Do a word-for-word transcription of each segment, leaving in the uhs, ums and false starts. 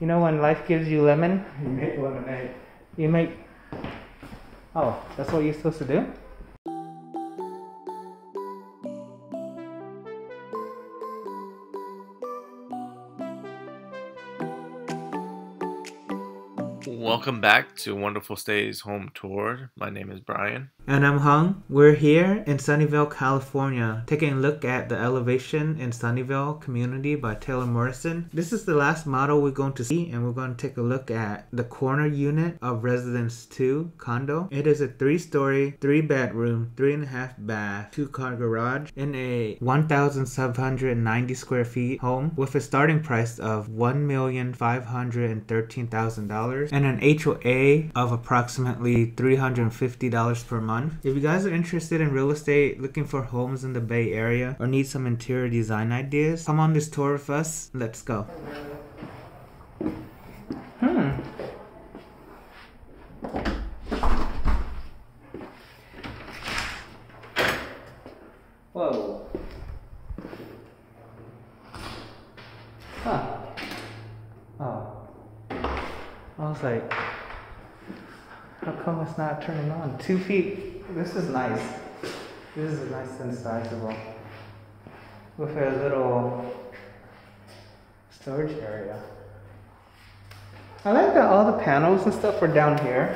You know when life gives you lemon? You make lemonade. You make... Oh, that's what you're supposed to do? Welcome back to Wonderful Stays Home Tour. My name is Brian. And I'm Hung. We're here in Sunnyvale, California, taking a look at the Elev eight tion in Sunnyvale community by Taylor Morrison. This is the last model we're going to see, and we're going to take a look at the corner unit of Residence two Condo. It is a three-story, three-bedroom, three-and-a-half-bath, two-car garage in a one thousand seven hundred ninety square feet home with a starting price of one million five hundred thirteen thousand dollars and an H O A of approximately three hundred fifty dollars per month. If you guys are interested in real estate, looking for homes in the Bay Area, or need some interior design ideas, come on this tour with us. Let's go. Hmm. Whoa. Huh. Oh. I was like, how come it's not turning on? Two feet. This is nice. This is nice and sizable. With a little storage area. I like that all the panels and stuff are down here.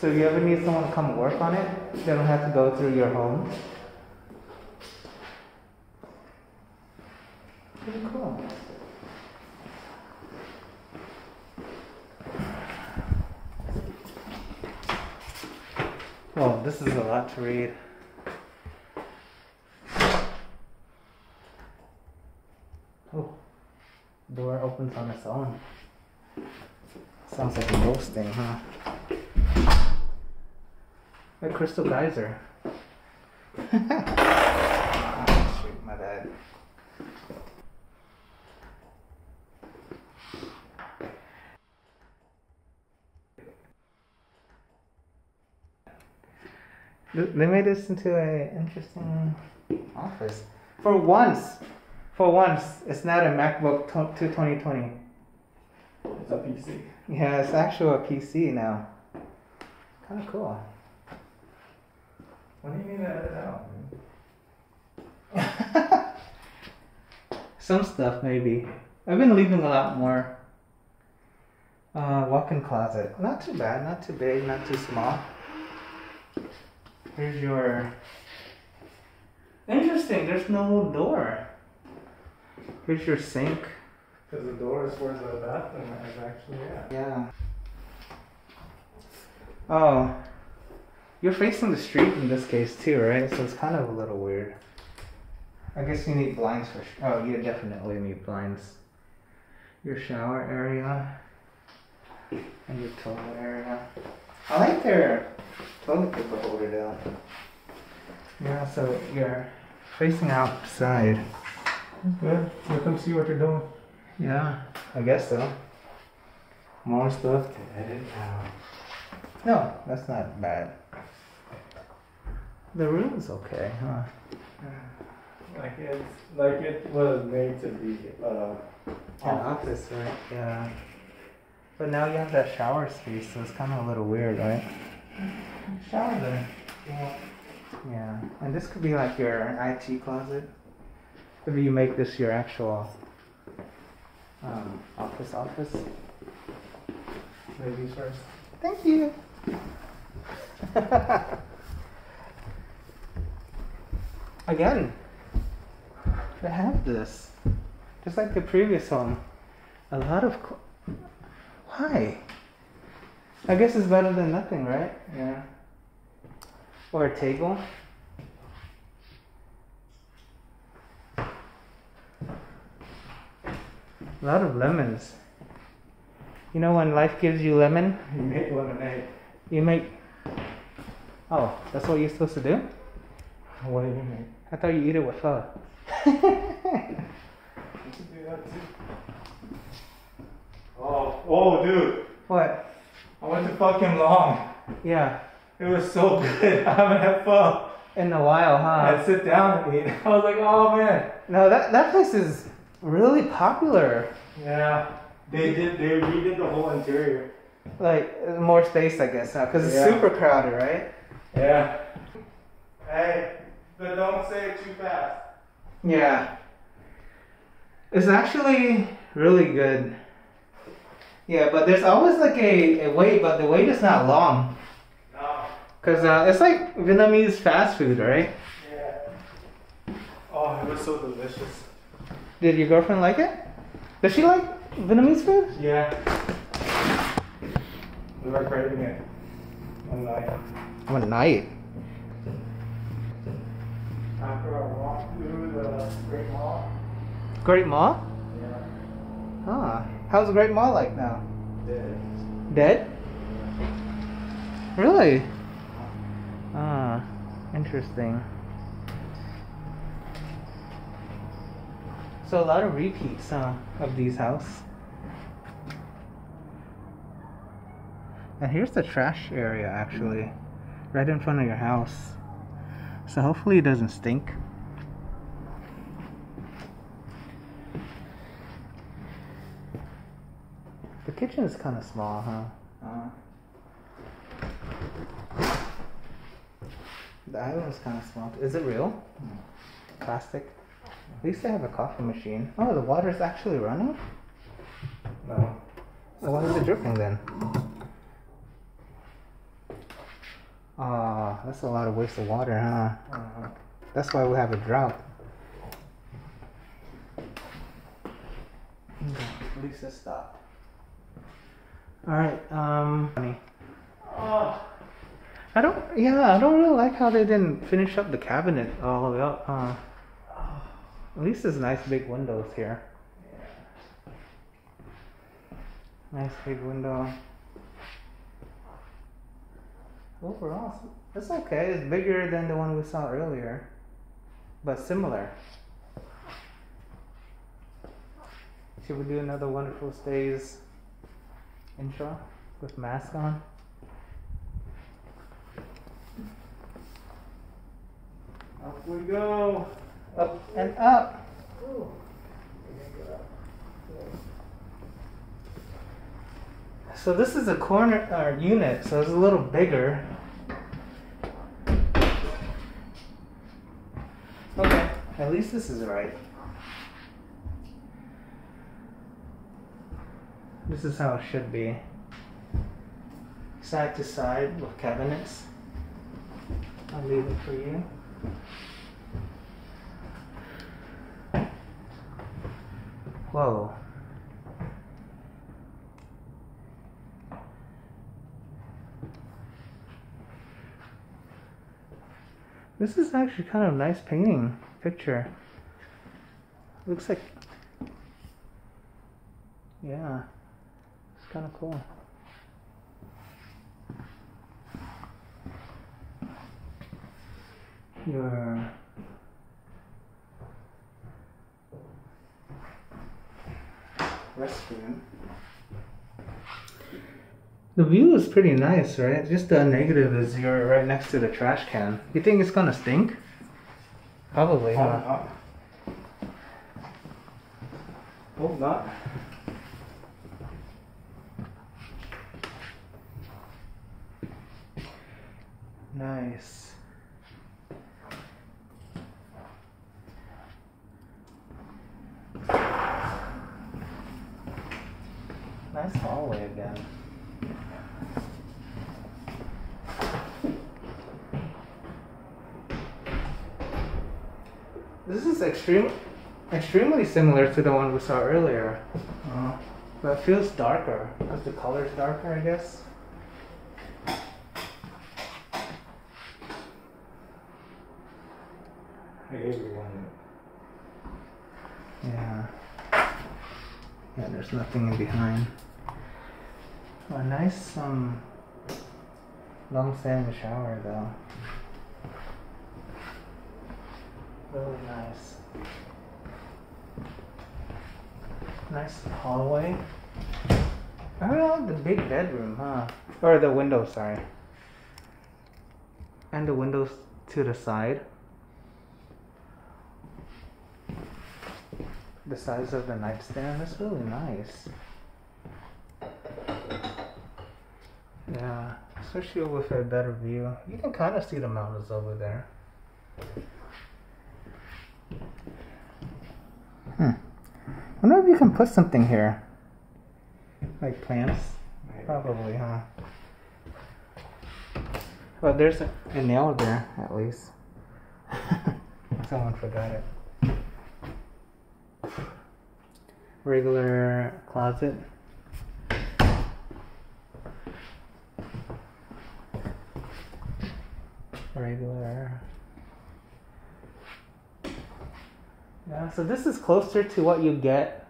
So if you ever need someone to come work on it, they don't have to go through your home. Pretty cool. Well, this is a lot to read. Oh, door opens on its own. Sounds like a ghost thing, huh? A crystal geyser. Oh, shoot, my bad. They made this into an interesting office. For once, for once, it's not a MacBook to twenty twenty. It's a P C. Yeah, it's actually a P C now. Kind of cool. What do you mean that it's out? Some stuff, maybe. I've been leaving a lot more. Uh, walk-in closet. Not too bad, not too big, not too small. Here's your... Interesting, there's no door. Here's your sink. Because the door is where the bathroom is actually at. Yeah. Oh. You're facing the street in this case too, right? So it's kind of a little weird. I guess you need blinds for... Sh oh, you definitely need blinds. Your shower area. And your toilet area. I like their toilet paper holder down. Yeah, so you're facing outside. Yeah, you can see what you're doing. Yeah, I guess so. More stuff to edit out. No, that's not bad. The room's okay, huh? Like it's like it was made to be uh, an office, right? Yeah. But now you have that shower space, so it's kind of a little weird, right? Shower there. Yeah. Yeah. And this could be like your I T closet. Maybe you make this your actual um, office office. Ladies first. Thank you. Again, they have this. Just like the previous home. A lot of... Why? I guess it's better than nothing, right? Yeah. Or a table. A lot of lemons. You know when life gives you lemon? You make lemonade. You make... Oh, that's what you're supposed to do? What do you make? I thought you eat it with pho. You can do that too. Oh, oh, dude. What? I went to fucking Long. Yeah. It was so good. I haven't had pho in a while, huh? I'd sit down and eat. I was like, oh man. No, that that place is really popular. Yeah. They did. They redid the whole interior. Like more space, I guess, now because it's yeah. super crowded, right? Yeah. Hey, but don't say it too fast. Yeah. It's actually really good. Yeah, but there's always like a, a wait, but the wait is not long. No. Cause uh, it's like Vietnamese fast food, right? Yeah. Oh, it was so delicious. Did your girlfriend like it? Does she like Vietnamese food? Yeah. We were craving it one night. One night? After our walk through the Great Mall. Great Mall? Yeah. Huh. How's the Great Mall like now? Dead. Dead? Really? Ah, interesting. So a lot of repeats, huh, of these houses. And here's the trash area, actually, right in front of your house. So hopefully it doesn't stink. The kitchen is kind of small, huh? Uh, the island is kind of small. Is it real? Plastic. At least they have a coffee machine. Oh, the water is actually running? No. Well, why is it dripping then? Ah, oh, that's a lot of waste of water, huh? Uh-huh. That's why we have a drought. Okay, at least it stopped. Alright, um... Funny. Oh. I don't... Yeah, I don't really like how they didn't finish up the cabinet all the way up. Uh, At least there's nice big windows here. Yeah. Nice big window. Overall, it's okay. It's bigger than the one we saw earlier, but similar. Should we do another Wonderful Stays intro with mask on? Up we go. Up and up. Ooh. So this is a corner or unit, so it's a little bigger. Okay, at least this is right. This is how it should be. Side to side with cabinets. I'll leave it for you. Whoa. This is actually kind of a nice painting picture. Looks like, yeah, it's kind of cool. Your restroom. The view is pretty nice, right? Just the negative is you're right next to the trash can. You think it's gonna stink? Probably. Hope not. Hope not. Nice. Nice hallway again. This is extreme, extremely similar to the one we saw earlier, uh, but it feels darker because the color is darker, I guess. I gave you one. Yeah. Yeah, there's nothing in behind. A nice um, long standing shower though. Really nice. Nice hallway. I don't know, the big bedroom, huh? Or the window, sorry. And the windows to the side. The size of the nightstand, that's really nice. Yeah, especially with a better view. You can kind of see the mountains over there. Hmm. I wonder if you can put something here. Like plants? Probably, huh? Well, there's a, a nail there, at least. Someone forgot it. Regular closet. Regular. Yeah, so this is closer to what you get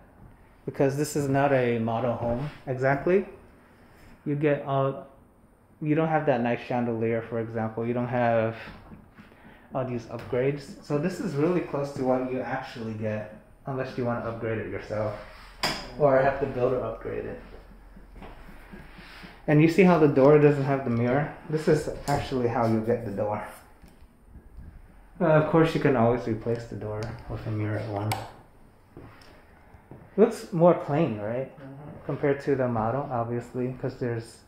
because this is not a model home exactly. You get all, you don't have that nice chandelier, for example. You don't have all these upgrades. So this is really close to what you actually get, unless you want to upgrade it yourself or have the builder upgrade it. And you see how the door doesn't have the mirror? This is actually how you get the door. Uh, of course, you can always replace the door with a mirror at one. Looks more plain, right? Mm-hmm. Compared to the model, obviously, because there's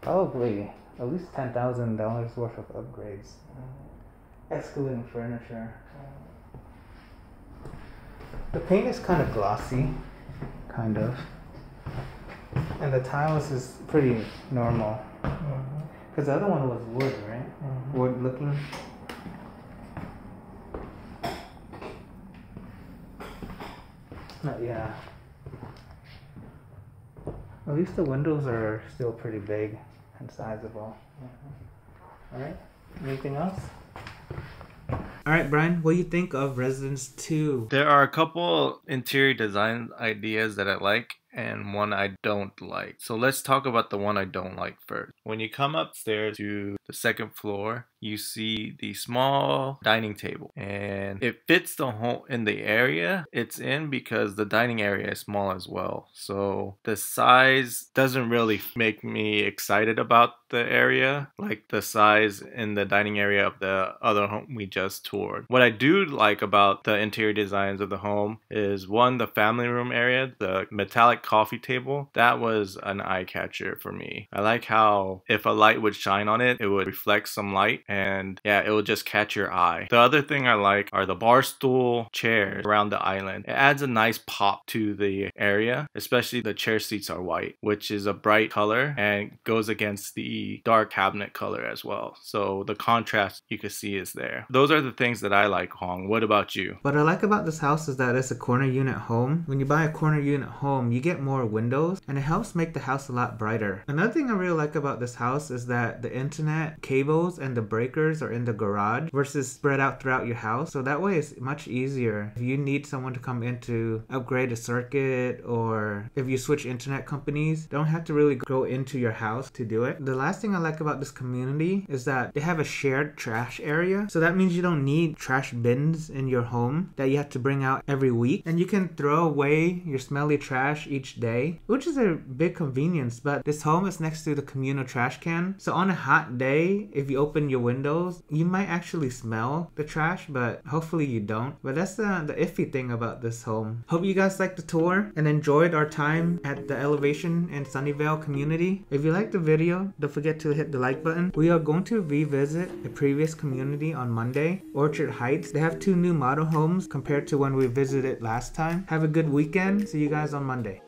probably at least ten thousand dollars worth of upgrades, mm-hmm. excluding furniture. The paint is kind of glossy, kind of, and the tiles is pretty normal, because the other one was wood, right? Mm-hmm. Wood looking. But yeah, at least the windows are still pretty big and sizable. Mm-hmm. All right, anything else? All right, Brian, what do you think of Residence two? There are a couple interior design ideas that I like and one I don't like. So let's talk about the one I don't like first. When you come upstairs to the second floor, you see the small dining table, and it fits the home in the area it's in because the dining area is small as well. So the size doesn't really make me excited about the area, like the size in the dining area of the other home we just toured. What I do like about the interior designs of the home is, one, the family room area, the metallic coffee table. That was an eye catcher for me. I like how if a light would shine on it, it would reflect some light. And yeah, it will just catch your eye. The other thing I like are the bar stool chairs around the island. It adds a nice pop to the area, especially the chair seats are white, which is a bright color and goes against the dark cabinet color as well. So the contrast you can see is there. Those are the things that I like, Hong. What about you? What I like about this house is that it's a corner unit home. When you buy a corner unit home, you get more windows and it helps make the house a lot brighter. Another thing I really like about this house is that the internet cables and the breakers are in the garage versus spread out throughout your house. So that way it's much easier. If you need someone to come in to upgrade a circuit, or if you switch internet companies, don't have to really go into your house to do it. The last thing I like about this community is that they have a shared trash area. So that means you don't need trash bins in your home that you have to bring out every week. And you can throw away your smelly trash each day, which is a big convenience. But this home is next to the communal trash can. So on a hot day, if you open your windows, you might actually smell the trash, but hopefully you don't. But that's the, the iffy thing about this home. Hope you guys liked the tour and enjoyed our time at the Elev eight tion and Sunnyvale community. If you liked the video, don't forget to hit the like button. We are going to revisit a previous community on Monday, Orchard Heights. They have two new model homes compared to when we visited last time. Have a good weekend. See you guys on Monday.